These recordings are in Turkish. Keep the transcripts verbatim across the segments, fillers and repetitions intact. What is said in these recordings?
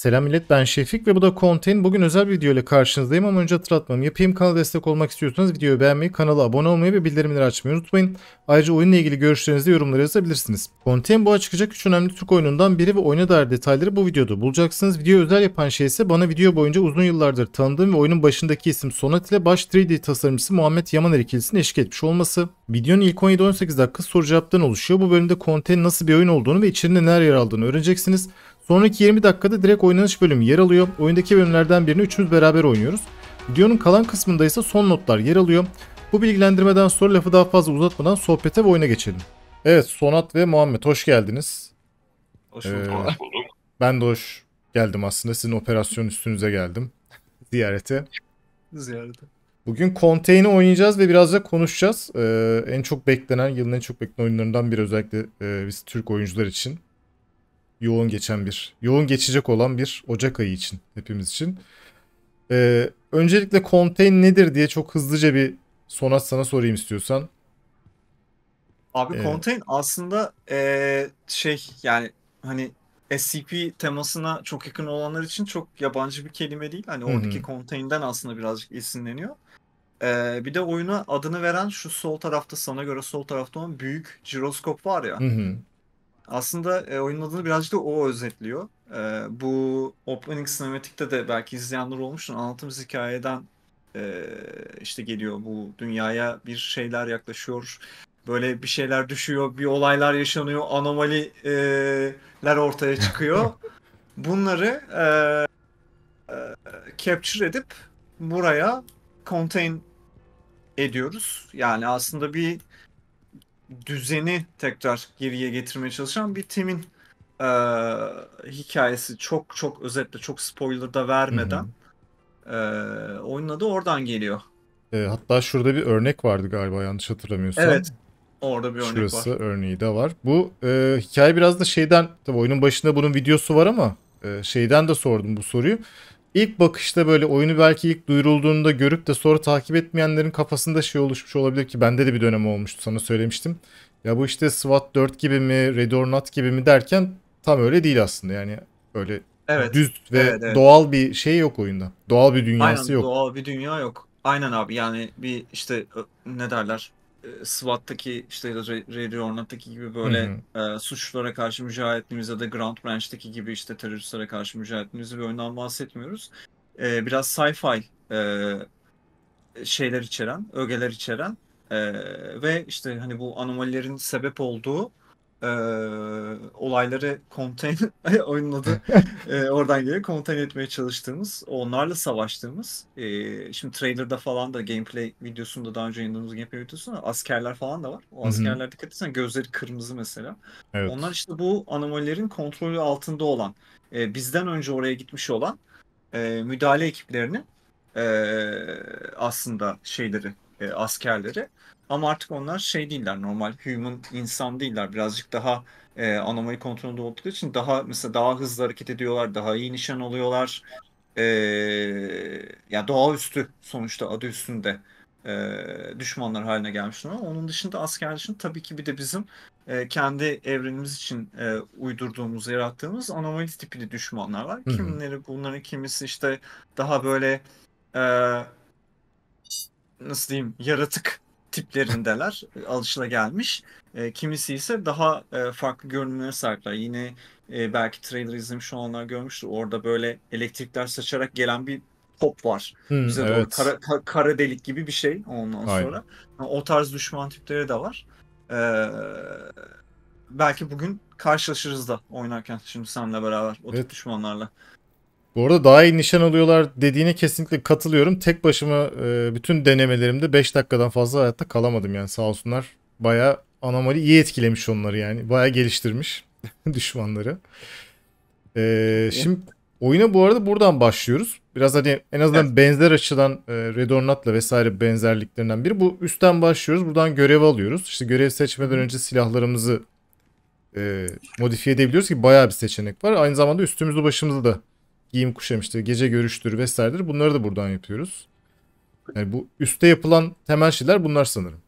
Selam millet, ben Şefik ve bu da Contain. Bugün özel bir video ile karşınızdayım ama önce hatırlatmam yapayım. Kanala destek olmak istiyorsanız videoyu beğenmeyi, kanala abone olmayı ve bildirimleri açmayı unutmayın. Ayrıca oyunla ilgili görüşlerinizi yorumlara yazabilirsiniz. Contain bu çıkacak üç önemli Türk oyunundan biri ve oyuna dair detayları bu videoda bulacaksınız. Video özel yapan şey ise bana video boyunca uzun yıllardır tanıdığım ve oyunun başındaki isim Sonat ile baş üç D tasarımcısı Muhammed Yamaner ikilisini eşlik etmiş olması. Videonun ilk on yedi on sekiz dakika soru cevaptan oluşuyor. Bu bölümde Contain nasıl bir oyun olduğunu ve içinde neler yer aldığını öğreneceksiniz. Sonraki yirmi dakikada direkt oynanış bölümü yer alıyor. Oyundaki bölümlerden birini üçümüz beraber oynuyoruz. Videonun kalan kısmında ise son notlar yer alıyor. Bu bilgilendirmeden sonra lafı daha fazla uzatmadan sohbete ve oyuna geçelim. Evet, Sonat ve Muhammed hoş geldiniz. Hoş bulduk. Ee, ben de hoş geldim aslında. Sizin operasyon üstünüze geldim. Ziyarete. Ziyarete. Bugün Contain'i oynayacağız ve biraz da konuşacağız. Ee, en çok beklenen, yılın en çok beklenen oyunlarından biri özellikle e, biz Türk oyuncular için. Yoğun geçen bir, yoğun geçecek olan bir Ocak ayı için, hepimiz için. Ee, öncelikle Contain nedir diye çok hızlıca bir Sonat sana sorayım istiyorsan. Abi ee, Contain aslında ee, şey yani hani S C P temasına çok yakın olanlar için çok yabancı bir kelime değil. Hani oradaki hı. Contain'den aslında birazcık esinleniyor. Ee, bir de oyuna adını veren şu sol tarafta, sana göre sol tarafta olan büyük jiroskop var ya. Hı hı. Aslında e, oyunun adını birazcık da o özetliyor. E, bu Opening Cinematic'te de belki izleyenler olmuştur. Anlattığımız hikayeden e, işte geliyor, bu dünyaya bir şeyler yaklaşıyor. Böyle bir şeyler düşüyor, bir olaylar yaşanıyor, anomaliler ortaya çıkıyor. Bunları e, e, capture edip buraya contain ediyoruz. Yani aslında bir düzeni tekrar geriye getirmeye çalışan bir timin e, hikayesi, çok çok özetle, çok spoiler da vermeden e, oyunun adı oradan geliyor. E, hatta şurada bir örnek vardı galiba, yanlış hatırlamıyorsam. Evet, orada bir örnek Şurası var. Şurası örneği de var. Bu e, hikaye biraz da şeyden, tabii oyunun başında bunun videosu var ama e, şeyden de sordum bu soruyu. İlk bakışta böyle oyunu belki ilk duyurulduğunda görüp de sonra takip etmeyenlerin kafasında şey oluşmuş olabilir ki bende de bir dönem olmuştu, sana söylemiştim. Ya bu işte SWAT dört gibi mi, Red or Not gibi mi derken tam öyle değil aslında yani, öyle evet, düz ve evet, evet. doğal bir şey yok oyunda. Doğal bir dünyası Aynen, yok. Doğal bir dünya yok. Aynen abi, yani bir işte ne derler, SWAT'taki işte Red or Not'taki gibi böyle e, suçlulara karşı mücadelemiz ya da Ground Branch'taki gibi işte teröristlere karşı mücadelemiz bir oyundan bahsetmiyoruz. E, biraz sci-fi e, şeyler içeren, ögeler içeren e, ve işte hani bu anomalilerin sebep olduğu e, olayları contain oyunun adı e, oradan geliyor. Contain etmeye çalıştığımız, onlarla savaştığımız e, şimdi trailer'da falan da, gameplay videosunda, daha önce yayınladığımız gameplay videosunda askerler falan da var. O askerler Hı-hı. dikkat etsen gözleri kırmızı mesela. Evet. Onlar işte bu anomalilerin kontrolü altında olan, e, bizden önce oraya gitmiş olan e, müdahale ekiplerinin e, aslında şeyleri, e, askerleri. Ama artık onlar şey değiller, normal human, insan değiller. Birazcık daha e, anomali kontrolünde oldukları için daha mesela daha hızlı hareket ediyorlar, daha iyi nişan alıyorlar. E, ya doğaüstü sonuçta, adı üstünde e, düşmanlar haline gelmiş durumda. Onun dışında asker dışında tabii ki bir de bizim e, kendi evrenimiz için e, uydurduğumuz, yarattığımız anomali tipli düşmanlar var. Hı-hı. Kimleri, bunların kimisi işte daha böyle e, nasıl diyeyim, yaratık tiplerindeler, alışılagelmiş. E, kimisi ise daha e, farklı görünümlere sahipler. Yine e, belki trailer izlemiş olanlar görmüştür. Orada böyle elektrikler saçarak gelen bir top var. Hmm, bize evet. doğru kara, kara, kara delik gibi bir şey ondan Aynen. sonra. O tarz düşman tipleri de var. E, belki bugün karşılaşırız da oynarken şimdi seninle beraber o evet. tip düşmanlarla. Bu arada daha iyi nişan alıyorlar dediğine kesinlikle katılıyorum. Tek başıma bütün denemelerimde beş dakikadan fazla hayatta kalamadım yani, sağ olsunlar. Bayağı anomali iyi etkilemiş onları yani. Bayağı geliştirmiş düşmanları. Ee, şimdi oyuna bu arada buradan başlıyoruz. Biraz hani en azından evet. benzer açıdan Red or Not'la vesaire benzerliklerinden biri. Bu üstten başlıyoruz. Buradan görev alıyoruz. İşte görev seçmeden önce silahlarımızı e, modifiye edebiliyoruz ki bayağı bir seçenek var. Aynı zamanda üstümüzü başımızı da, giyim kuşam işte, gece görüştür vesairedir, bunları da buradan yapıyoruz. Yani bu üstte yapılan temel şeyler bunlar sanırım.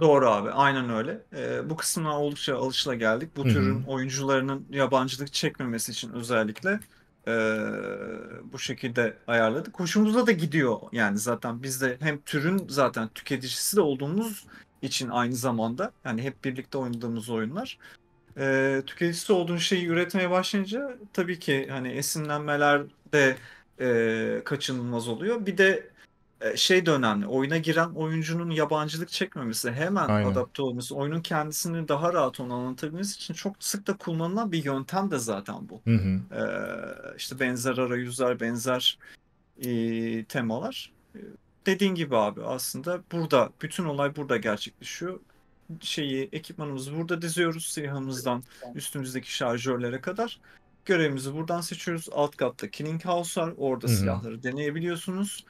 Doğru abi, aynen öyle. Ee, bu kısmına oldukça alışılageldik. Bu Hı-hı. türün oyuncularının yabancılık çekmemesi için özellikle Ee, bu şekilde ayarladık. Hoşumuza da gidiyor yani, zaten biz de hem türün zaten tüketicisi de olduğumuz için aynı zamanda, yani hep birlikte oynadığımız oyunlar. Ee, tüketicisi olduğun şeyi üretmeye başlayınca tabii ki hani esinlenmeler de e, kaçınılmaz oluyor. Bir de e, şey de önemli, oyuna giren oyuncunun yabancılık çekmemesi, hemen Aynen. adapte olması, oyunun kendisini daha rahat ona anlatabilmesi için çok sık da kullanılan bir yöntem de zaten bu. Hı hı. Ee, işte benzer arayüzler, benzer e, temalar. Dediğin gibi abi, aslında burada bütün olay burada gerçekleşiyor. Şeyi, ekipmanımızı burada diziyoruz, silahımızdan üstümüzdeki şarjörlere kadar. Görevimizi buradan seçiyoruz. Alt katta Killing House var. Orada Hı-hı. silahları deneyebiliyorsunuz.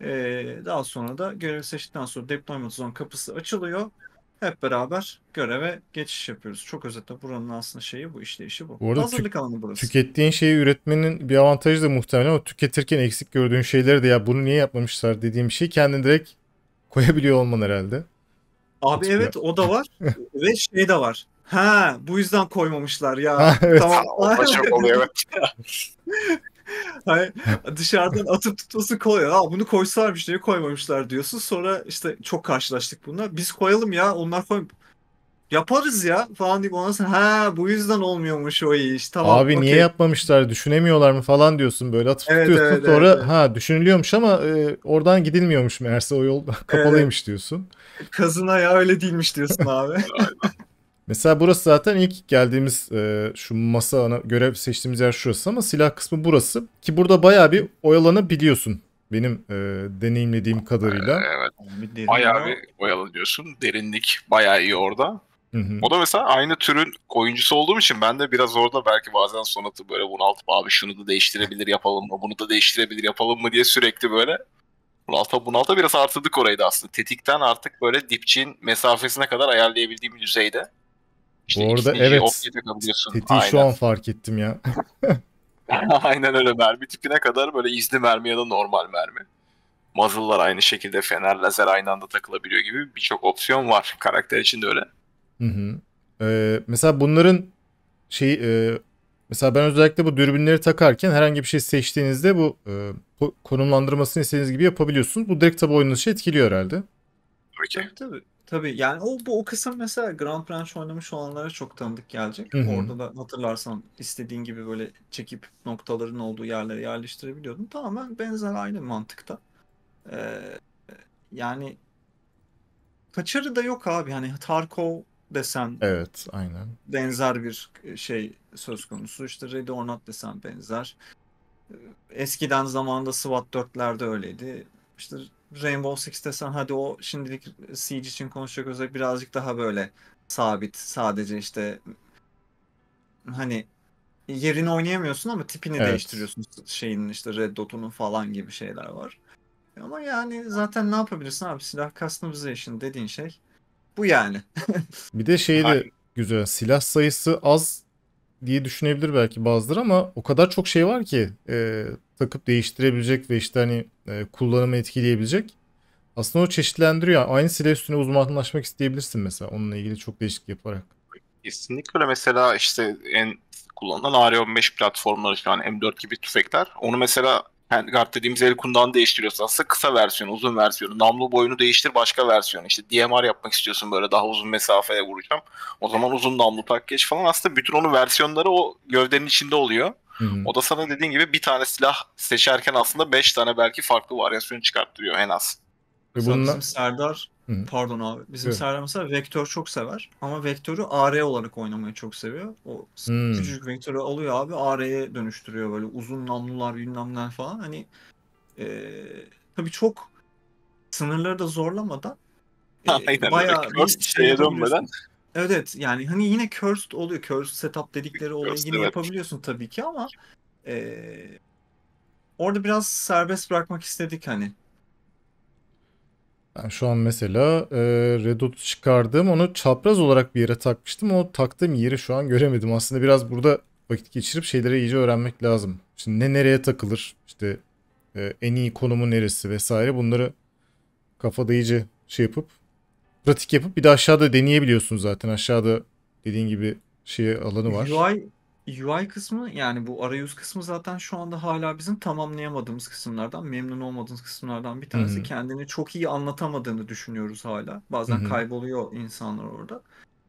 Ee, daha sonra da görevi seçtikten sonra Deployment Zone kapısı açılıyor. Hep beraber göreve geçiş yapıyoruz. Çok özetle buranın aslında şeyi bu, işleyişi bu. bu Hazırlık tük- alanı burası. Tükettiğin şeyi üretmenin bir avantajı da muhtemelen o tüketirken eksik gördüğün şeyleri de, ya bunu niye yapmamışlar dediğim şeyi kendin direkt koyabiliyor olman herhalde. Abi Hatırlıyor. Evet, o da var ve şey de var. Ha, bu yüzden koymamışlar ya. Ha, evet. Tamam. O da çok oluyor. Hayır, dışarıdan atıp tutması kolay. Ha, bunu koysalarmış, niye koymamışlar diyorsun. Sonra işte çok karşılaştık bununla. Biz koyalım ya, onlar koyalım. Yaparız ya falan deyip ondan sonra ha, bu yüzden olmuyormuş o iş. Tamam. Abi okay. Niye yapmamışlar, düşünemiyorlar mı falan diyorsun, böyle atıp evet, tutuyorsun evet, sonra evet. Ha, düşünülüyormuş ama e, oradan gidilmiyormuş meğerse, o yol kapalıymış evet. diyorsun. Kazına ya öyle değilmiş diyorsun abi. Mesela burası zaten ilk geldiğimiz e, şu masa, ana görev seçtiğimiz yer şurası ama silah kısmı burası ki burada bayağı bir oyalanabiliyorsun. Benim e, deneyimlediğim kadarıyla. Evet. Bayağı bir oyalanıyorsun. Derinlik bayağı iyi orada. Hı hı. O da mesela aynı türün oyuncusu olduğum için ben de biraz orada belki bazen Sonat'ı böyle bunaltıp abi şunu da değiştirebilir yapalım mı, bunu da değiştirebilir yapalım mı diye sürekli böyle bunalta bunalta biraz artırdık orayı da aslında. Tetikten artık böyle dipçiğin mesafesine kadar ayarlayabildiğim düzeyde. İşte bu arada evet, tetiği şu an fark ettim ya. Aynen öyle, mermi tipine kadar böyle izli mermi ya da normal mermi. Muzzle'lar aynı şekilde, fener, lazer aynı anda takılabiliyor gibi birçok opsiyon var. Karakter için de öyle. Hı hı. Ee, mesela bunların şey e, mesela ben özellikle bu dürbünleri takarken herhangi bir şey seçtiğinizde bu e, konumlandırmasını istediğiniz gibi yapabiliyorsunuz. Bu direkt tabi oyununuzu etkiliyor herhalde. Tabii tabii. Tabii yani o, bu, o kısım mesela Grand Prix oynamış olanlara çok tanıdık gelecek. Hı-hı. Orada da hatırlarsan istediğin gibi böyle çekip noktaların olduğu yerlere yerleştirebiliyordun. Tamamen benzer, aynı mantıkta. Ee, yani kaçarı da yok abi. Hani Tarkov desen evet, aynen. benzer bir şey söz konusu. İşte Red or Not desen benzer. Eskiden zamanında SWAT dörtlerde öyleydi. İşte Rainbow Six desen, hadi o şimdilik Siege için konuşacak özellikle birazcık daha böyle sabit, sadece işte hani yerini oynayamıyorsun ama tipini evet. değiştiriyorsun şeyin, işte Red Dot'unun falan gibi şeyler var. Ama yani zaten ne yapabilirsin abi, silah customization dediğin şey bu yani. Bir de şey de güzel, silah sayısı az diye düşünebilir belki bazıları ama o kadar çok şey var ki e, takıp değiştirebilecek ve işte hani e, kullanımı etkileyebilecek. Aslında o çeşitlendiriyor. Aynı silah üstüne uzmanlaşmak isteyebilirsin mesela, onunla ilgili çok değişik yaparak. Kesinlikle, mesela işte en kullanılan A R on beş platformları falan, M dört gibi tüfekler. Onu mesela handguard dediğimiz el kundan değiştiriyorsun. Aslında kısa versiyonu, uzun versiyonu, namlu boyunu değiştir başka versiyonu. İşte D M R yapmak istiyorsun, böyle daha uzun mesafeye vuracağım. O zaman uzun namlu tak geç falan. Aslında bütün onun versiyonları o gövdenin içinde oluyor. Hı-hı. O da sana dediğin gibi bir tane silah seçerken aslında beş tane belki farklı varyasyon çıkarttırıyor en az. Bununla... Bizim Serdar, Hı-hı. pardon abi, bizim evet. Serdar mesela vektör çok sever ama vektörü A R olarak oynamayı çok seviyor. O Hı-hı. küçük vektörü alıyor abi, A R'ye dönüştürüyor, böyle uzun namlular bilmem neler falan. Hani e, tabii çok sınırları da zorlamadan e, Aynen, bayağı bir şeye dönmeden. Evet, yani hani yine cursed oluyor. Cursed setup dedikleri olayı cursed, yine evet. yapabiliyorsun tabii ki ama e, orada biraz serbest bırakmak istedik hani. Ben şu an mesela e, Redot'u çıkardım. Onu çapraz olarak bir yere takmıştım. O taktığım yeri şu an göremedim. Aslında biraz burada vakit geçirip şeyleri iyice öğrenmek lazım. Şimdi ne nereye takılır? İşte e, en iyi konumu neresi vesaire, bunları kafada iyice şey yapıp pratik yapıp bir de aşağıda deneyebiliyorsun zaten. Aşağıda dediğin gibi şey alanı var. U I U I kısmı, yani bu arayüz kısmı zaten şu anda hala bizim tamamlayamadığımız kısımlardan, memnun olmadığımız kısımlardan bir tanesi. Hı-hı. Kendini çok iyi anlatamadığını düşünüyoruz hala. Bazen Hı-hı. kayboluyor insanlar orada.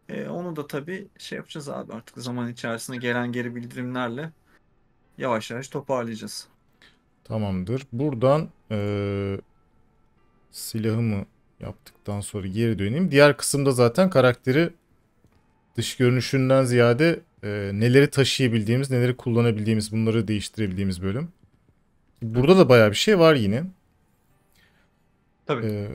Ee, onu da tabii şey yapacağız abi, artık zaman içerisinde gelen geri bildirimlerle yavaş yavaş toparlayacağız. Tamamdır. Buradan ee, silahımı yaptıktan sonra geri döneyim. Diğer kısımda zaten karakteri dış görünüşünden ziyade e, neleri taşıyabildiğimiz, neleri kullanabildiğimiz, bunları değiştirebildiğimiz bölüm. Burada da bayağı bir şey var yine. Tabii. E,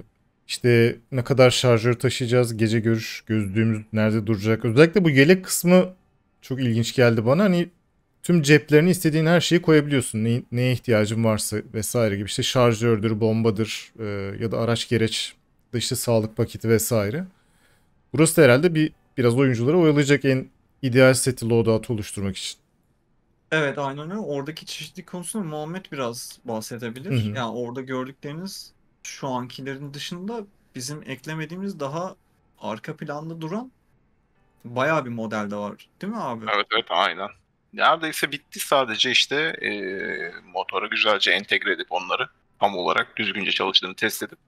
işte ne kadar şarjör taşıyacağız, gece görüş gözlüğümüz nerede duracak. Özellikle bu yelek kısmı çok ilginç geldi bana. Hani tüm ceplerini istediğin her şeyi koyabiliyorsun. Ne, neye ihtiyacın varsa vesaire gibi. İşte şarjördür, bombadır e, ya da araç gereç, da işte sağlık paketi vesaire. Burası da herhalde bir biraz oyunculara oyalayacak en ideal seti, loadout'u oluşturmak için. Evet, aynen öyle. Oradaki çeşitlilik konusunda Muhammed biraz bahsedebilir. Hı hı. Yani orada gördükleriniz şu ankilerin dışında bizim eklemediğimiz daha arka planda duran bayağı bir model de var. Değil mi abi? Evet evet, aynen. Neredeyse bitti, sadece işte e, motora güzelce entegre edip onları tam olarak düzgünce çalıştığını test edip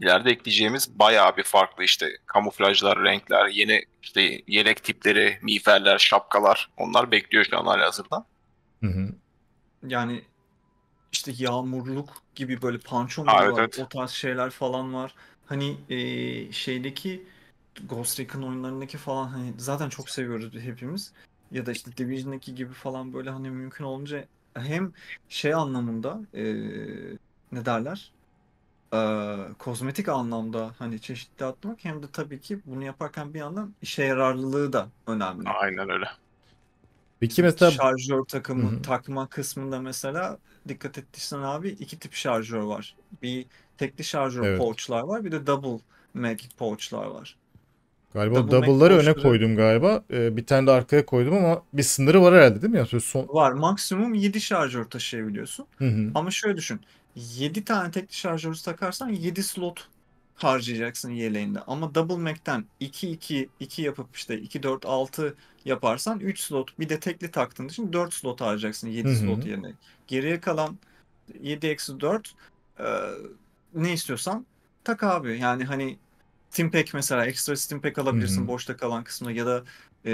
ileride ekleyeceğimiz bayağı bir farklı işte kamuflajlar, renkler, yeni işte yelek tipleri, miğferler, şapkalar, onlar bekliyor şu an halihazırda. Hı hı. Yani işte yağmurluk gibi böyle panço var, evet, evet. O tarz şeyler falan var. Hani e, şeydeki Ghost Recon oyunlarındaki falan hani zaten çok seviyoruz hepimiz. Ya da işte Division'daki gibi falan böyle hani mümkün olunca hem şey anlamında e, ne derler? Ee, kozmetik anlamda hani çeşitli atmak, hem de tabii ki bunu yaparken bir yandan işe yararlılığı da önemli. Aynen öyle. Peki mesela şarjör takımı, Hı-hı. takma kısmında mesela dikkat ettiysen abi iki tip şarjör var. Bir tekli şarjör evet. pouch'lar var, bir de double mag pouch'lar var. Galiba double double'ları öne koydum galiba. Ee, bir tane de arkaya koydum ama bir sınırı var herhalde değil mi? Yani son... Var. Maksimum yedi şarjör taşıyabiliyorsun. Hı-hı. Ama şöyle düşün. yedi tane tekli şarjörü takarsan yedi slot harcayacaksın yeleğinde. Ama double mac'ten iki iki iki yapıp işte iki dört altı yaparsan üç slot, bir de tekli taktığın için dört slot harcayacaksın yedi Hı-hı. slot yerine. Geriye kalan yedi eksi dört e, ne istiyorsan tak abi. Yani hani Steam Pack mesela, ekstra Steam Pack alabilirsin Hı-hı. boşta kalan kısmına, ya da e,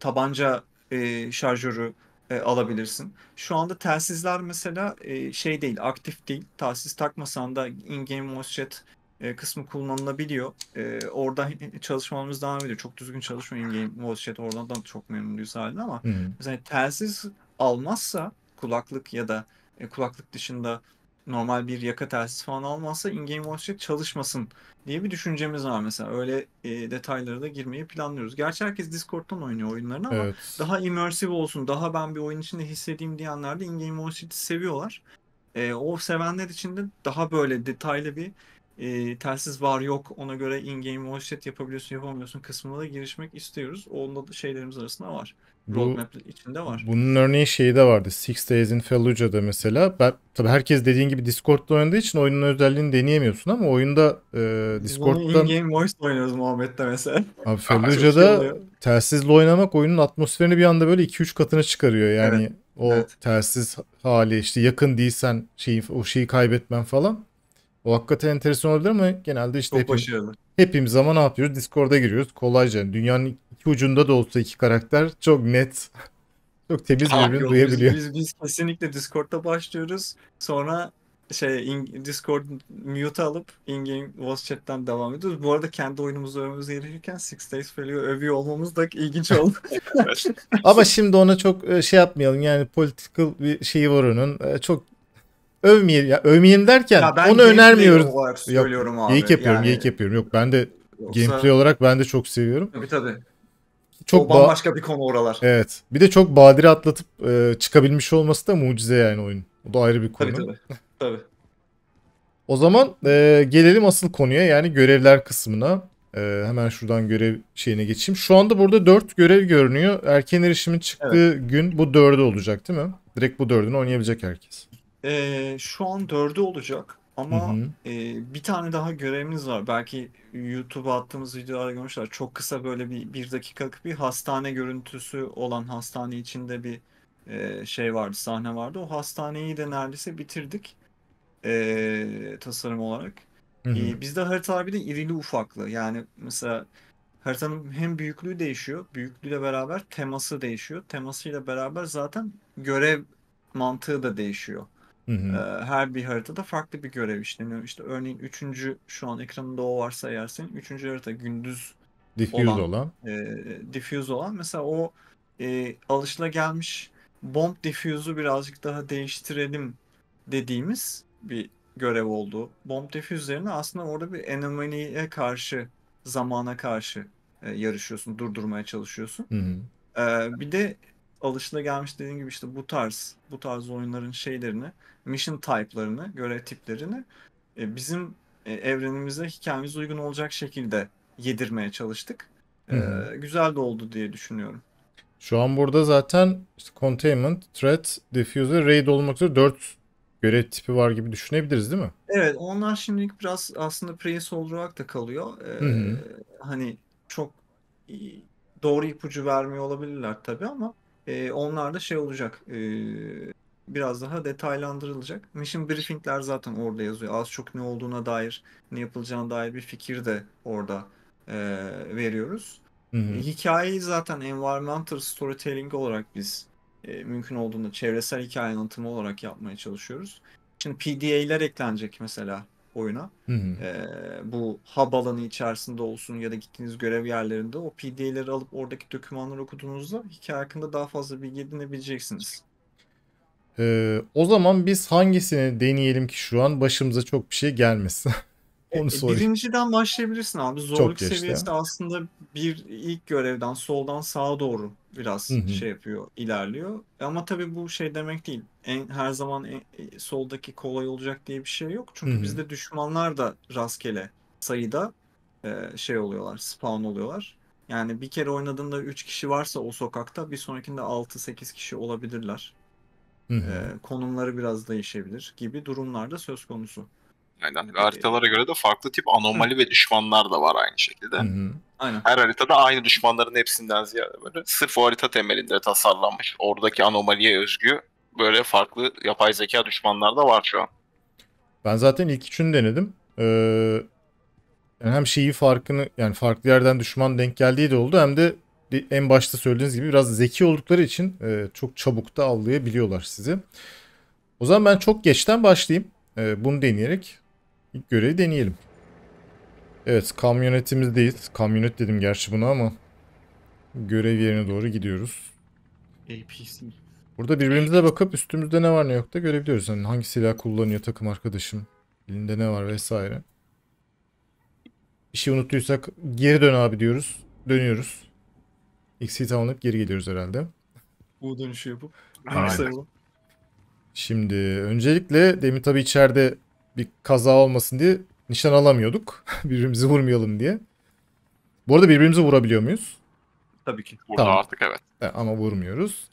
tabanca e, şarjörü E, alabilirsin. Şu anda telsizler mesela e, şey değil, aktif değil. Telsiz takmasan da in-game voice chat e, kısmı kullanılabiliyor. E, orada çalışmamız devam ediyor. Çok düzgün çalışmıyor in-game voice chat. Oradan da çok memnunuz halinde ama Hı -hı. mesela telsiz almazsa, kulaklık ya da e, kulaklık dışında normal bir yaka telsiz falan almazsa in-game voice chat çalışmasın diye bir düşüncemiz var mesela. Öyle e, detaylara da girmeyi planlıyoruz. Gerçi herkes Discord'dan oynuyor oyunlarını ama evet. daha immersive olsun, daha ben bir oyun içinde hissedeyim diyenler de in-game voice chat'i seviyorlar. E, o sevenler için de daha böyle detaylı bir e, telsiz var yok, ona göre in-game voice chat yapabiliyorsun yapamıyorsun kısmına da girişmek istiyoruz. Onda da şeylerimiz arasında var. Bu, roadmap içinde var. Bunun örneği şeyi de vardı. Six Days in Fallujah'da mesela. Ben, tabii herkes dediğin gibi Discord'da oynadığı için oyunun özelliğini deneyemiyorsun ama oyunda e, Discord'dan... in-game voice oynuyoruz Muhammed'de mesela. Abi Fallujah'da telsizle oynamak oyunun atmosferini bir anda böyle iki üç katına çıkarıyor. Yani evet. o evet. telsiz hali, işte yakın değilsen şeyi, o şeyi kaybetmen falan. O hakikaten enteresan olabilir ama genelde işte hepim, hepimiz zaman ne yapıyoruz? Discord'a giriyoruz. Kolayca dünyanın iki ucunda da olsa iki karakter çok net, çok temiz birbirini duyabiliyor. Biz, biz, biz kesinlikle Discord'da başlıyoruz. Sonra şey in, Discord mute alıp in-game voice chat'ten devam ediyoruz. Bu arada kendi oyunumuzu övmemiz gerekirken Six Days Fallujah övüyor olmamız da ilginç oldu. Ama şimdi ona çok şey yapmayalım. Yani political bir şeyi var onun. Çok övmeyelim. Ya, övmeyelim derken ya onu önermiyoruz. Yok, geyik yapıyorum, yani... geyik yapıyorum. Yok, ben de Yoksa... gameplay olarak ben de çok seviyorum. Tabii tabii. Çok o bambaşka bir konu oralar. Evet. Bir de çok badire atlatıp e, çıkabilmiş olması da mucize yani oyun. O da ayrı bir konu. Tabii tabii. tabii. O zaman e, gelelim asıl konuya, yani görevler kısmına. E, hemen şuradan görev şeyine geçeyim. Şu anda burada dört görev görünüyor. Erken erişimin çıktığı evet. gün bu dördü olacak değil mi? Direkt bu dördünü oynayabilecek herkes. E, şu an dördü olacak. Ama Hı -hı. E, bir tane daha görevimiz var. Belki YouTube'a attığımız videolarda görmüşler. Çok kısa böyle bir, bir dakikalık bir hastane görüntüsü olan, hastane içinde bir e, şey vardı, sahne vardı. O hastaneyi de neredeyse bitirdik e, tasarım olarak. Hı -hı. E, bizde haritalar bir de irili ufaklı. Yani mesela haritanın hem büyüklüğü değişiyor, büyüklüğüyle beraber teması değişiyor. Temasıyla beraber zaten görev mantığı da değişiyor. Hı hı. Her bir haritada farklı bir görev işleniyor. İşte örneğin üçüncü, şu an ekranında o varsa eğer senin, üçüncü harita gündüz diffuse olan, olan. E, diffuse olan mesela o e, alışılagelmiş bomb diffuse'u birazcık daha değiştirelim dediğimiz bir görev oldu. Bomb diffuse üzerine aslında orada bir enemy'ye karşı, zamana karşı e, yarışıyorsun, durdurmaya çalışıyorsun. Hı hı. E, bir de alışılagelmiş dediğim gibi işte bu tarz bu tarz oyunların şeylerini, mission type'larını, görev tiplerini e, bizim e, evrenimize, hikayemize uygun olacak şekilde yedirmeye çalıştık. E, güzel de oldu diye düşünüyorum. Şu an burada zaten işte containment, threat, diffuser, raid olmak üzere dört görev tipi var gibi düşünebiliriz değil mi? Evet, onlar şimdilik biraz aslında pre-sol olarak da kalıyor. E, hani çok doğru ipucu vermiyor olabilirler tabii ama Ee, onlar da şey olacak, e, biraz daha detaylandırılacak. Mission briefingler zaten orada yazıyor. Az çok ne olduğuna dair, ne yapılacağına dair bir fikir de orada e, veriyoruz. Hı hı. Hikayeyi zaten environmental storytelling olarak biz e, mümkün olduğunda çevresel hikaye anlatımı olarak yapmaya çalışıyoruz. Şimdi P D A'ler eklenecek mesela oyuna. Hı hı. E, bu hub alanı içerisinde olsun ya da gittiğiniz görev yerlerinde o P D A'leri alıp oradaki dokümanları okuduğunuzda hikaye hakkında daha fazla bilgi edinebileceksiniz. Ee, o zaman biz hangisini deneyelim ki şu an başımıza çok bir şey gelmesin? Onu sorayım. Birinciden başlayabilirsin abi. Zorluk seviyesi aslında bir ilk görevden soldan sağa doğru biraz hı hı. şey yapıyor, ilerliyor. Ama tabii bu şey demek değil. En, her zaman en, soldaki kolay olacak diye bir şey yok. Çünkü hı hı. bizde düşmanlar da rastgele sayıda e, şey oluyorlar, spawn oluyorlar. Yani bir kere oynadığında üç kişi varsa o sokakta, bir sonrakinde altı sekiz kişi olabilirler. Hı hı. E, konumları biraz değişebilir gibi durumlarda söz konusu. Aynen. Ve haritalara göre de farklı tip anomali Hı. ve düşmanlar da var aynı şekilde. Hı -hı. Aynen. Her haritada aynı düşmanların hepsinden ziyade böyle sırf o harita temelinde tasarlanmış, oradaki anomaliye özgü böyle farklı yapay zeka düşmanlar da var şu an. Ben zaten ilk üçünü denedim. Ee, hem şeyi farkını, yani farklı yerden düşman denk geldiği de oldu, hem de en başta söylediğiniz gibi biraz zeki oldukları için e, çok çabuk da avlayabiliyorlar sizi. O zaman ben çok geçten başlayayım. E, bunu deneyerek İlk görevi deneyelim. Evet, kamyonetimizdeyiz. Kamyonet dedim gerçi buna ama görev yerine doğru gidiyoruz. A P C. Burada birbirimize bakıp üstümüzde ne var ne yok da görebiliyoruz. Yani hangi silah kullanıyor takım arkadaşım, elinde ne var vesaire. Bir şey unuttuysak geri dön abi diyoruz. Dönüyoruz. Eksiği tamamlayıp geri geliyoruz herhalde. Bu dönüşü yapıp. Aynen. Şimdi öncelikle demin tabii içeride bir kaza olmasın diye nişan alamıyorduk. Birbirimizi vurmayalım diye. Bu arada birbirimizi vurabiliyor muyuz? Tabii ki. Burada tamam. Artık evet. Yani ama vurmuyoruz.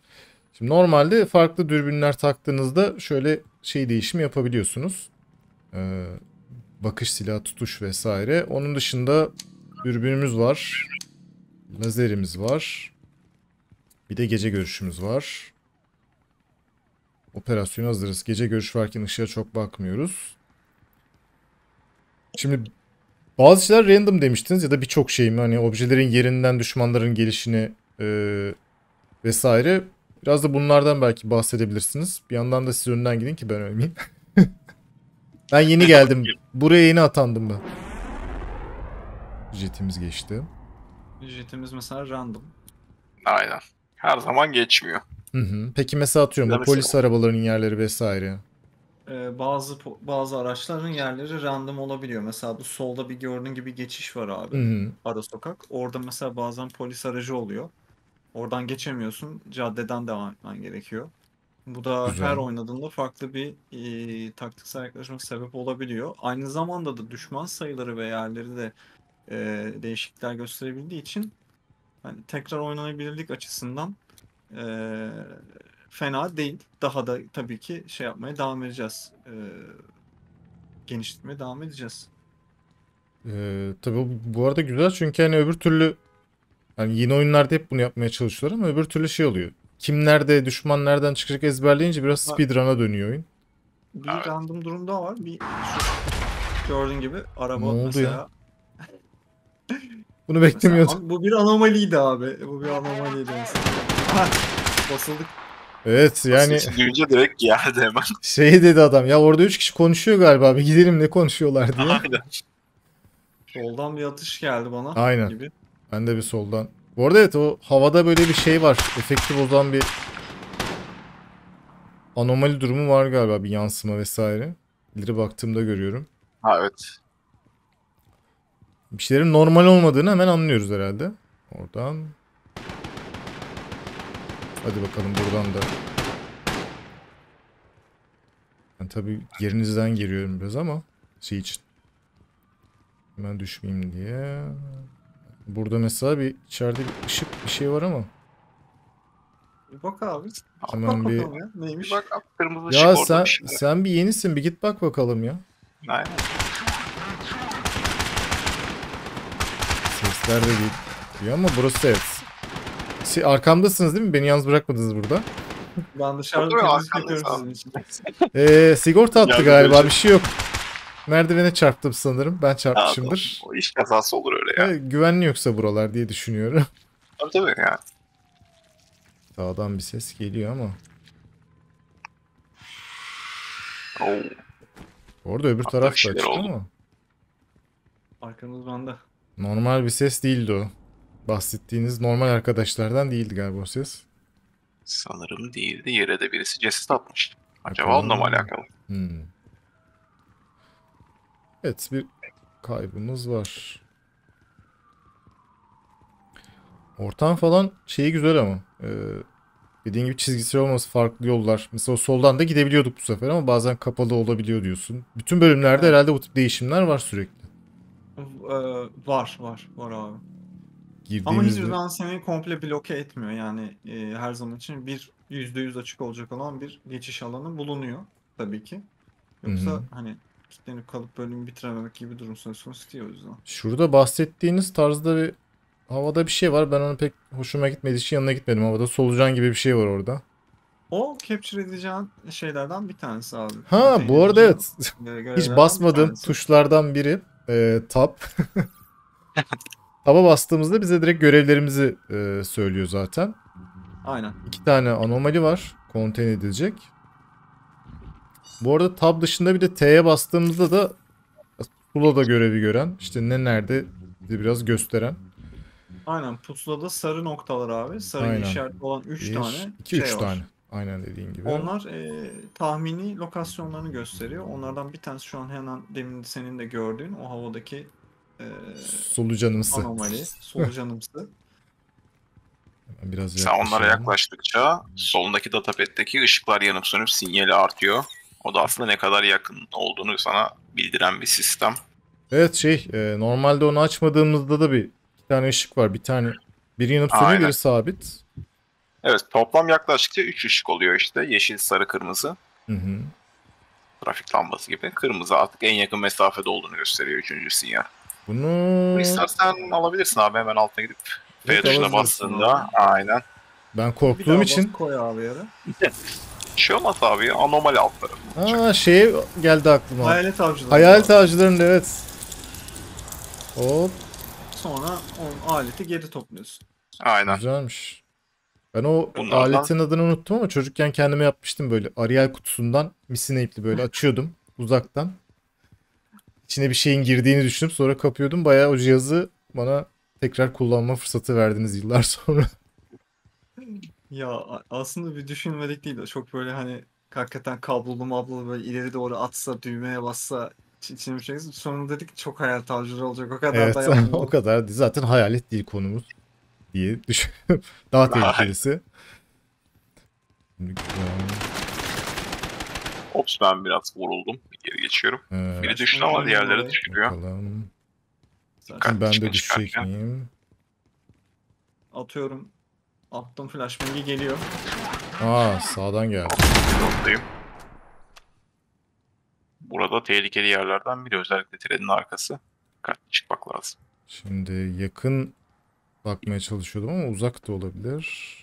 Şimdi normalde farklı dürbünler taktığınızda şöyle şey değişimi yapabiliyorsunuz. Ee, bakış, silah, tutuş vesaire. Onun dışında dürbünümüz var. Lazerimiz var. Bir de gece görüşümüz var. Operasyona hazırız. Gece görüş varken ışığa çok bakmıyoruz. Şimdi bazı şeyler random demiştiniz ya da birçok şey mi? Hani objelerin yerinden düşmanların gelişini e, vesaire. Biraz da bunlardan belki bahsedebilirsiniz. Bir yandan da siz önden gidin ki ben ölmeyeyim. Ben yeni geldim. Buraya yeni atandım ben. Jetimiz geçti. Jetimiz mesela random. Aynen. Her zaman geçmiyor. Hı hı. Peki mesela atıyorum mesela... polis arabalarının yerleri vesaire. Bazı bazı araçların yerleri random olabiliyor. Mesela bu solda bir gördüğün gibi geçiş var abi. Hı hı. Ara sokak. Orada mesela bazen polis aracı oluyor. Oradan geçemiyorsun. Caddeden devam etmen gerekiyor. Bu da Güzel. her oynadığında farklı bir e, taktiksel yaklaşıma sebep olabiliyor. Aynı zamanda da düşman sayıları ve yerleri de e, değişiklikler gösterebildiği için yani tekrar oynanabilirlik açısından e, fena değil. Daha da tabii ki şey yapmaya devam edeceğiz. Ee, genişletmeye devam edeceğiz. Ee, tabii bu arada güzel çünkü hani öbür türlü yani yeni oyunlarda hep bunu yapmaya çalışıyorlar ama öbür türlü şey oluyor. Kim nerede, düşman nereden çıkacak ezberleyince biraz speedrun'a dönüyor oyun. Bir evet. Random durumda var. Bir gördüğün gibi araba mesela. Bunu beklemiyordum. Mesela, bu bir anomaliydi abi. Bu bir anomaliydi mesela. Basıldık. Evet yani. Görünce direkt geldi hemen. Şey dedi adam ya orada üç kişi konuşuyor galiba. Bir gidelim ne konuşuyorlar diye. Aynen. Soldan bir atış geldi bana. Aynen. Gibi. Ben de bir soldan. Bu arada evet o havada böyle bir şey var. Efekti bozan bir anomali durumu var galiba. Bir yansıma vesaire. İleri baktığımda görüyorum. Ha evet. Bir şeylerin normal olmadığını hemen anlıyoruz herhalde. Oradan. Hadi bakalım buradan da. Ben tabii yerinizden geliyorum biraz ama şey için. Hemen düşmeyeyim diye. Burada mesela bir içeride bir ışık bir şey var ama. Bir bak abi. Hemen bak bir... Ya. Neymiş? Bir bak abi, kırmızı ya ışık sen, bir sen bir yenisin bir git bak bakalım ya. Aynen. Sesler de değil. Diyor ama burası evet. Şey, arkamdasınız değil mi? Beni yalnız bırakmadınız burada. Ben dışarıda temizlik için. Eee sigorta attı galiba bir şey yok. Merdivene çarptım sanırım. Ben çarpmışımdır. O iş kazası olur öyle ya. Yani. Güvenli yoksa buralar diye düşünüyorum. Tabii tabii ya. Dağdan bir ses geliyor ama. Oo. Orada öbür hatta taraf da açık ama. Arkanız bende. Normal bir ses değildi o. Bahsettiğiniz normal arkadaşlardan değildi galiba o ses. Sanırım değildi. Yere de birisi ceset atmış. Acaba onunla mı alakalı? Hmm. Evet bir kaybımız var. Ortam falan şeyi güzel ama. Ee, dediğin gibi çizgisi olması farklı yollar. Mesela soldan da gidebiliyorduk bu sefer ama bazen kapalı olabiliyor diyorsun. Bütün bölümlerde evet. Herhalde bu tip değişimler var sürekli. Ee, var var var abi. Ama hiçbirden seni komple bloke etmiyor yani e, her zaman için bir yüzde yüz açık olacak olan bir geçiş alanı bulunuyor tabii ki. Yoksa Hı-hı. hani kitlenip kalıp bölümü bitirememek gibi durum söz konusu değil o yüzden. Şurada bahsettiğiniz tarzda bir havada bir şey var. Ben onu pek hoşuma gitmediği için yanına gitmedim. Havada solucan gibi bir şey var orada. O capture edeceğin şeylerden bir tanesi abi. Ha Değil bu arada evet. Hiç basmadığım bir tuşlardan biri e, tab. Tab'a bastığımızda bize direkt görevlerimizi e, söylüyor zaten. Aynen. İki tane anomali var. Contain edilecek. Bu arada tab dışında bir de T'ye bastığımızda da pusulada görevi gören, işte ne nerede biraz gösteren. Aynen pusulada sarı noktalar abi. Sarı işaretli olan üç tane iki, şey üç var. Tane. Aynen dediğin gibi. Onlar e, tahmini lokasyonlarını gösteriyor. Onlardan bir tanesi şu an hemen demin senin de gördüğün o havadaki Ee, solucanımsı. Anomali, solucanımsı. Biraz sen onlara yaklaştıkça solundaki datapad'deki ışıklar yanıp sönüp sinyali artıyor. O da aslında ne kadar yakın olduğunu sana bildiren bir sistem. Evet şey e, normalde onu açmadığımızda da bir iki tane ışık var. Bir tane biri yanıp sönüyor biri sabit. Evet toplam yaklaştıkça üç ışık oluyor işte. Yeşil, sarı, kırmızı. Hı hı. Trafik lambası gibi. Kırmızı artık en yakın mesafede olduğunu gösteriyor üçüncü sinyal. Bunu istersen alabilirsin abi hemen altına gidip evet, F tuşuna bastığında abi. Aynen. Ben korktuğum için koy abi yere. Şey olmaz abi anomali alt tarafı. Aa şey geldi aklıma. Hayalet avcıları. Hayalet avcılarında evet. Hop. Sonra o aleti geri topluyorsun. Aynen. Güzelmiş. Ben o bunlardan... aletin adını unuttum ama çocukken kendime yapmıştım böyle Ariel kutusundan misine ipli böyle açıyordum uzaktan. İçine bir şeyin girdiğini düşünüp sonra kapıyordum. Bayağı o cihazı bana tekrar kullanma fırsatı verdiniz yıllar sonra. Ya aslında bir düşünmedik değil de çok böyle hani hakikaten kablolu mablolu böyle ileri doğru atsa düğmeye bassa içine bir şey. Sonra dedik çok hayal tavcıları olacak o kadar evet, da yapmadım. O kadar zaten hayalet değil konumuz diye düşünüyorum. Daha tehlikelisi. Ops ben biraz vuruldum. Geri geçiyorum. Evet. Biri düştü ama diğerleri düşürüyor. Ben de düşecek miyim? Atıyorum. Attım flash bilgi geliyor. Aa sağdan geldi. Noktayım. burada tehlikeli yerlerden biri. Özellikle trenin arkası. Dikkatli çıkmak lazım. Şimdi yakın bakmaya çalışıyordum ama uzak da olabilir.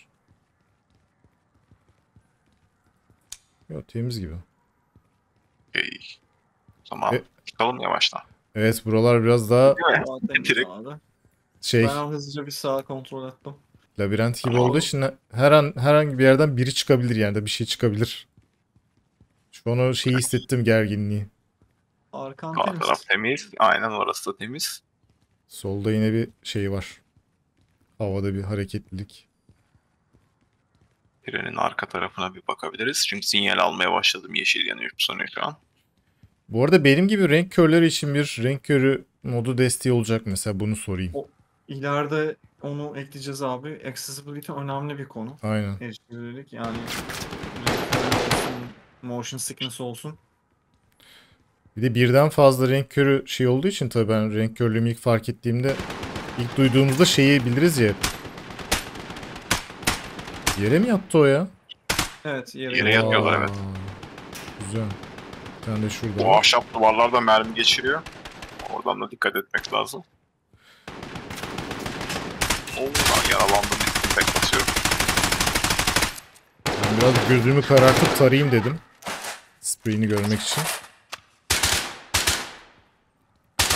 Yok, temiz gibi. İyi. O zaman e... çıkalım yavaştan. Evet, buralar biraz daha şey. Ben hızlıca bir sağa kontrol ettim. Labirent gibi oldu. Şimdi her an herhangi bir yerden biri çıkabilir yani, da bir şey çıkabilir. Şu an o şeyi hissettim, gerginliği. Arkan temiz. Taraf temiz. Aynen, orası da temiz. Solda yine bir şey var. Havada bir hareketlilik. Trenin arka tarafına bir bakabiliriz. Çünkü sinyal almaya başladım. Yeşil yanıyor sanıyor şu an. Bu arada benim gibi renk körleri için bir renk körü modu desteği olacak mesela, bunu sorayım. O, ileride onu ekleyeceğiz abi. Accessibility önemli bir konu. Aynen. Erişilebilirlik yani, motion sickness olsun. Bir de birden fazla renk körü şey olduğu için tabii ben renk körlüğümü ilk fark ettiğimde, ilk duyduğumuzda şeyi biliriz ya. Yere mi yattı o ya? Evet, yere, yere yatıyorlar evet. Güzel. Bu ahşap duvarlarda mermi geçiriyor. Oradan da dikkat etmek lazım. Oğlan yaralandım. Tek basıyorum. Ben biraz gözümü karartıp tarayayım dedim. Spreyini görmek için.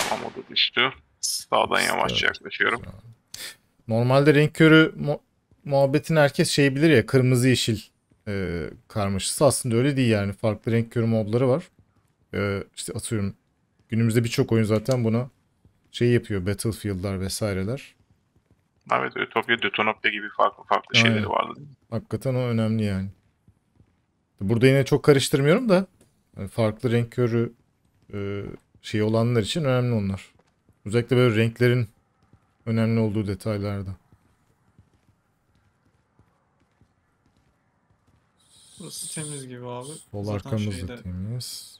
Tamam, o da düştü. Sağdan yavaşça yaklaşıyorum. Normalde renk körü muhabbetin herkes şey bilir ya, kırmızı yeşil e, karmaşası. Aslında öyle değil yani. Farklı renk körü mobları var. İşte atıyorum günümüzde birçok oyun zaten buna şey yapıyor, Battlefield'lar vesaireler. Evet, Ütopya, Dütonopya gibi farklı farklı şeyleri aynen vardı. Hakikaten o önemli yani. Burada yine çok karıştırmıyorum da yani farklı renk körü şey olanlar için önemli onlar. Özellikle böyle renklerin önemli olduğu detaylarda. Burası temiz gibi abi. Sol arkamız da temiz.